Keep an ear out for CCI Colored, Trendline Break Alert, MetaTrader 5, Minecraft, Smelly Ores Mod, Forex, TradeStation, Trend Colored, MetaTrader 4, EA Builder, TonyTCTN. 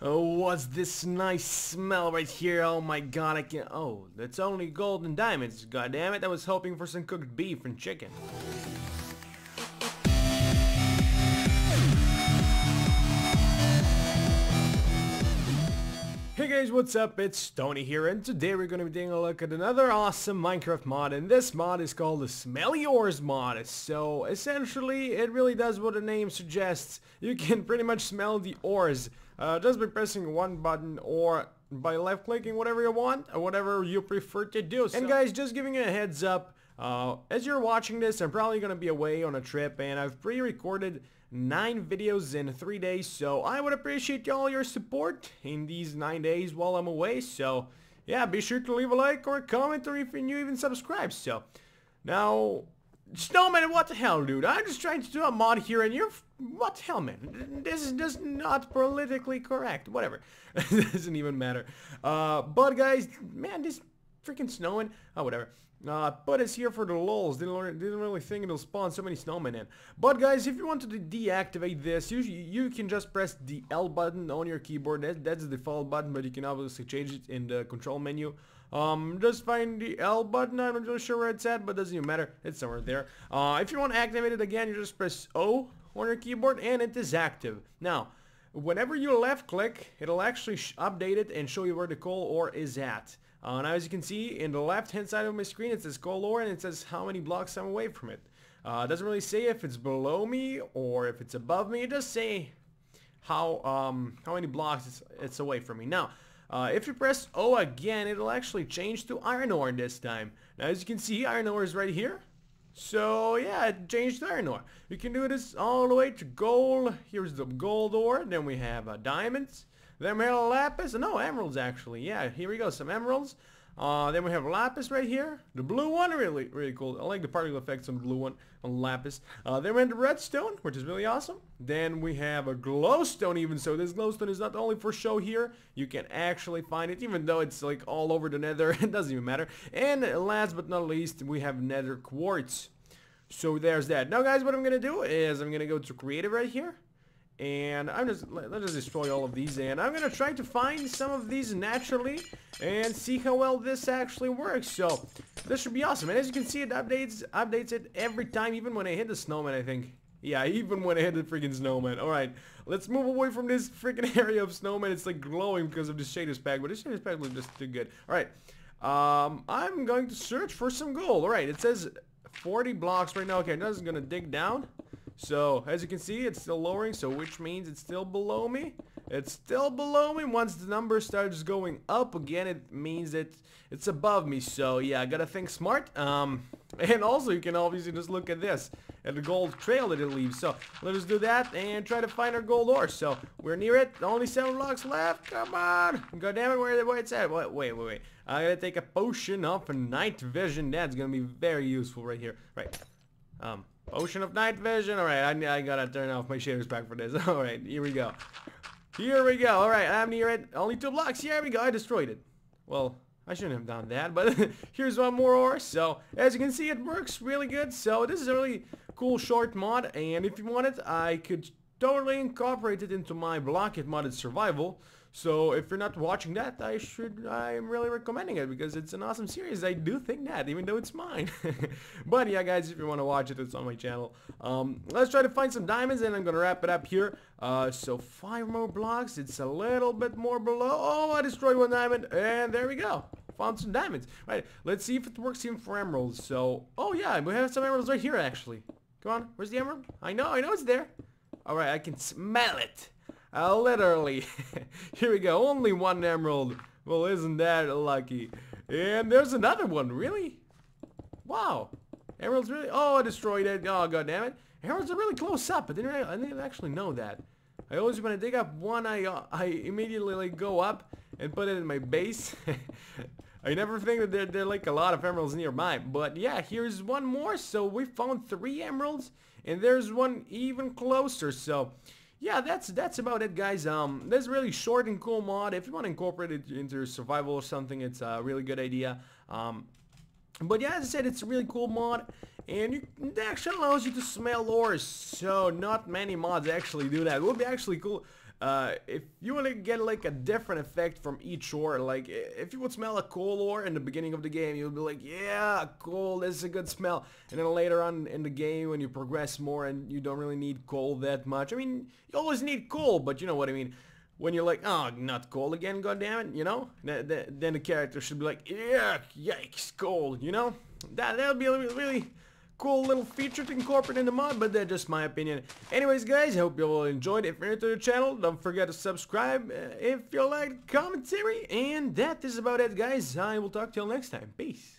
Oh, what's this nice smell right here? Oh my god, I can't. Oh, that's only gold and diamonds. God damn it, I was hoping for some cooked beef and chicken. Hey guys, what's up? It's Tony here, and today we're gonna be taking a look at another awesome Minecraft mod, and this mod is called the Smelly Ores Mod. So essentially, it really does what the name suggests. You can pretty much smell the ores just by pressing one button or by left clicking, whatever you want or whatever you prefer to do. So. And guys, just giving you a heads up, as you're watching this, I'm probably gonna be away on a trip, and I've pre-recorded 9 videos in 3 days, so I would appreciate all your support in these 9 days while I'm away. So yeah, be sure to leave a like or a comment, or if you're new, even subscribe. So now, Snowman, what the hell, dude? I'm just trying to do a mod here, and you're what the hell, man? This is just not politically correct. Whatever, it doesn't even matter. But guys, man, this freaking snowing. Oh, whatever. But it's here for the lols. Didn't really think it'll spawn so many snowmen in. But guys, if you want to deactivate this, you can just press the L button on your keyboard. That's the default button, but you can obviously change it in the control menu. Just find the L button. I'm not really sure where it's at, but doesn't even matter. It's somewhere there. If you want to activate it again, you just press O on your keyboard, and it is active. Now, whenever you left click, it'll actually update it and show you where the coal ore is at. Now, as you can see, in the left-hand side of my screen, it says coal ore, and it says how many blocks I'm away from it. It doesn't really say if it's below me or if it's above me. It does say how many blocks it's away from me. Now, if you press O again, it'll actually change to iron ore this time. Now, as you can see, iron ore is right here. So yeah, it changed to iron ore. You can do this all the way to gold. Here's the gold ore. Then we have diamonds. Then we have lapis. No, emeralds actually. Yeah, here we go. Some emeralds. Then we have lapis right here. The blue one, really cool. I like the particle effects on the blue one on lapis. Then we have the redstone, which is really awesome. Then we have a glowstone even. So this glowstone is not only for show here. You can actually find it, even though it's like all over the nether. It doesn't even matter. And last but not least, we have nether quartz. So there's that. Now guys, what I'm gonna do is I'm gonna go to creative right here, and let's just destroy all of these, and I'm gonna try to find some of these naturally and see how well this actually works. So this should be awesome, and as you can see, it updates it every time, even when I hit the snowman, I think. Yeah, even when I hit the freaking snowman. Alright, let's move away from this freaking area of snowman. It's like glowing because of the shaders pack, but the shaders pack was just too good. Alright, I'm going to search for some gold. Alright, it says 40 blocks right now. Okay, I'm just gonna dig down. So, as you can see, it's still lowering, so which means it's still below me. It's still below me. Once the number starts going up again, it means that it's above me. So, yeah, I gotta think smart. And also, you can obviously just look at this, at the gold trail that it leaves. So, let us do that and try to find our gold ore. So, we're near it. Only 7 blocks left. Come on. God damn it, where it's at. Wait. I gotta take a potion of night vision. That's gonna be very useful right here. Right. Ocean of night vision. Alright, I gotta turn off my shaders back for this. Alright, here we go. Here we go. Alright, I'm near it. Only 2 blocks. Here we go. I destroyed it. Well, I shouldn't have done that, but here's one more ore. So, as you can see, it works really good. So, this is a really cool short mod, and if you want it, I could totally incorporate it into my Block It modded survival. So, if you're not watching that, I'm really recommending it, because it's an awesome series. I do think that, even though it's mine. But yeah, guys, if you want to watch it, it's on my channel. Let's try to find some diamonds, and I'm gonna wrap it up here. So 5 more blocks. It's a little bit more below. Oh, I destroyed 1 diamond, and there we go. Found some diamonds. Right, let's see if it works even for emeralds. So, oh yeah, we have some emeralds right here, actually. Come on, where's the emerald? I know it's there. All right, I can smell it. Literally. Here we go. Only 1 emerald. Well, isn't that lucky? And there's another one. Really? Wow. Emeralds really... Oh, I destroyed it. Oh, god damn it. Emeralds are really close up. I didn't actually know that. I always, when I dig up one, I immediately like go up and put it in my base. I never think that there are like a lot of emeralds nearby. But yeah, here's one more. So we found 3 emeralds, and there's one even closer. So yeah, that's about it, guys. This is really short and cool mod. If you want to incorporate it into your survival or something, it's a really good idea. But yeah, as I said, it's a really cool mod, and it actually allows you to smell ores. So not many mods actually do that. It would be actually cool If you want to get like a different effect from each ore, like if you would smell a coal ore in the beginning of the game, you'll be like, yeah, coal, this is a good smell. And then later on in the game, when you progress more and you don't really need coal that much, I mean, you always need coal, but you know what I mean. When you're like, oh, not coal again, goddammit, you know? Then the character should be like, yeah, yikes, coal, you know? That'll be a really cool little feature to incorporate in the mod, but that's just my opinion. Anyways, guys, I hope you all enjoyed. If you're new to the channel, don't forget to subscribe if you like the commentary. And that is about it, guys. I will talk to you all next time. Peace.